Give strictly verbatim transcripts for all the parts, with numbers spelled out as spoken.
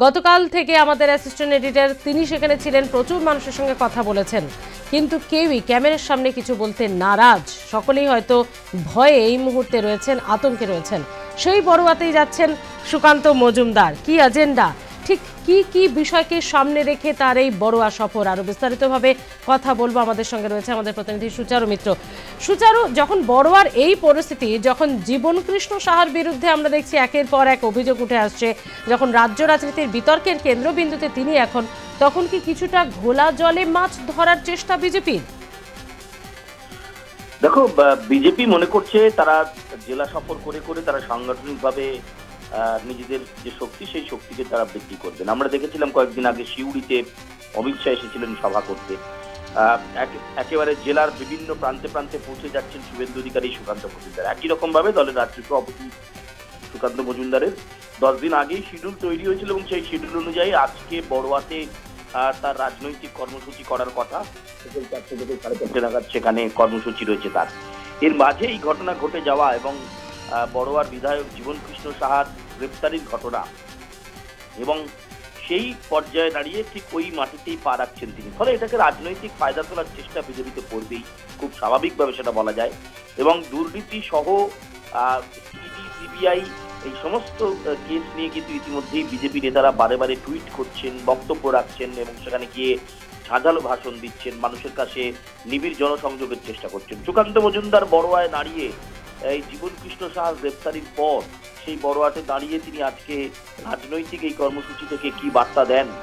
गतकाल थेके आमादेर assistant editor तिनि सेखाने छिलेन, प्रचुर मानुषेर संगे कथा बोलेछेन, किन्तु केउई क्यामेरार सामने किछु बोलते नाराज। सकलेई हयतो भये एई मुहूर्ते रयेछेन, आतंके रयेछेन। सेई बड़ुआतेई जाच्छेन सुकान्तो मजुमदार। कि एजेंडा, ठीक की की विषय के सामने रेखे तार एई बड़ुआ सफर, आरो विस्तारितभावे कथा बोलबो। आमादेर संगे रयेछे आमादेर प्रतिनिधि सुचारू मित्र। सुचारू, जखन बड़ुआर एई परिस्थिति, जखन जीवन कृष्ण साहार बिरुद्धे आमरा देखछि एकेर पर एक अभियोग उठे आसछे, जखन राज्य राजनीतिर बितर्केर केंद्रबिंदुते तिनि एखन, तखन कि किछुटा घोला जले माछ धरार चेष्टा বিজেপি? দেখো, বিজেপি মনে করছে তারা জেলা সফর করে করে তারা সাংগঠনিকভাবে নিজেদের যে শক্তি সেই শক্তিকে তারা বৃদ্ধি করবেন। আমরা দেখেছিলাম কয়েকদিন আগে শিউড়িতে অমিত শাহ এসেছিলেন সভা করতে, একেবারে জেলার বিভিন্ন প্রান্তে প্রান্তে পৌঁছে যাচ্ছেন শুভেন্দু অধিকারী, সুকান্ত মজুমদার। একই রকমভাবে দলের রাজ্যকে অপতি সুকান্ত মজুমদারের দশ দিন আগেই শিডিউল তৈরি হয়েছিল এবং সেই শিডিউল অনুযায়ী আজকে বড়ুয়াতে তার রাজনৈতিক কর্মসূচি করার কথা, সকাল চারটে থেকে সাড়ে চারটে নাগাদ সেখানে কর্মসূচি রয়েছে তার। এর মাঝে এই ঘটনা ঘটে যাওয়া এবং বড়ুয়ার বিধায়ক জীবন কৃষ্ণ সাহার গ্রেপ্তারির ঘটনা, এবং সেই পর্যায়ে দাঁড়িয়ে ঠিক ওই মাটিতেই পা রাখছেন তিনি। ফলে এটাকে রাজনৈতিক ফায়দা তোলার চেষ্টা বিজেপিতে করবেই, খুব স্বাভাবিকভাবে সেটা বলা যায়। এবং দুর্নীতি সহ ইডি, সিবিআই এই সমস্ত কেস নিয়ে কিন্তু ইতিমধ্যেই বিজেপি নেতারা বারে বারে টুইট করছেন, বক্তব্য রাখছেন এবং সেখানে গিয়ে ঝাঁঝালো ভাষণ দিচ্ছেন, মানুষের কাছে নিবিড় জনসংযোগের চেষ্টা করছেন। সুকান্ত মজুমদার বড়ুয়ায় দাঁড়িয়ে এই জীবন কৃষ্ণ সাহার গ্রেপ্তারির পর সেই বড়ুয়াতে দাঁড়িয়ে তিনি আজকে রাজনৈতিক এই কর্মসূচি থেকে কি বার্তা দেন,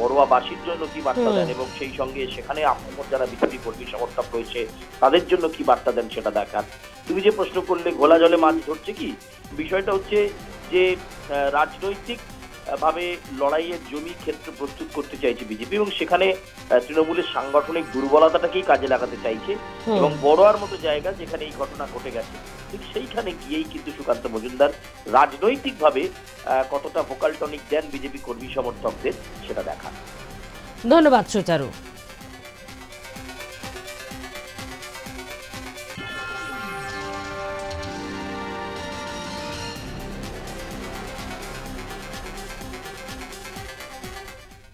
বড়ুয়াবাসীর জন্য কি বার্তা দেন এবং সেই সঙ্গে সেখানে আপনার যারা বিজেপি কর্মী সমর্থক রয়েছে তাদের জন্য কি বার্তা দেন সেটা দেখার। তুমি যে প্রশ্ন করলে ঘোলা জলে মাছ ধরছে কি, বিষয়টা হচ্ছে যে রাজনৈতিক ভাবে লড়াইয়ের জমি ক্ষেত্র প্রস্তুত করতে চাইছে বিজেপি এবং সেখানে তৃণমূলের সাংগঠনিক দুর্বলতাটাকেই কাজে লাগাতে চাইছে। এবং বড়োয়ার মতো জায়গা যেখানে এই ঘটনা ঘটে গেছে ঠিক সেইখানে গিয়েই কিন্তু সুকান্ত মজুমদার রাজনৈতিকভাবে কতটা ভোকাল টনিক দেন বিজেপি কর্মী সমর্থকদের সেটা দেখা। ধন্যবাদ সুচারু।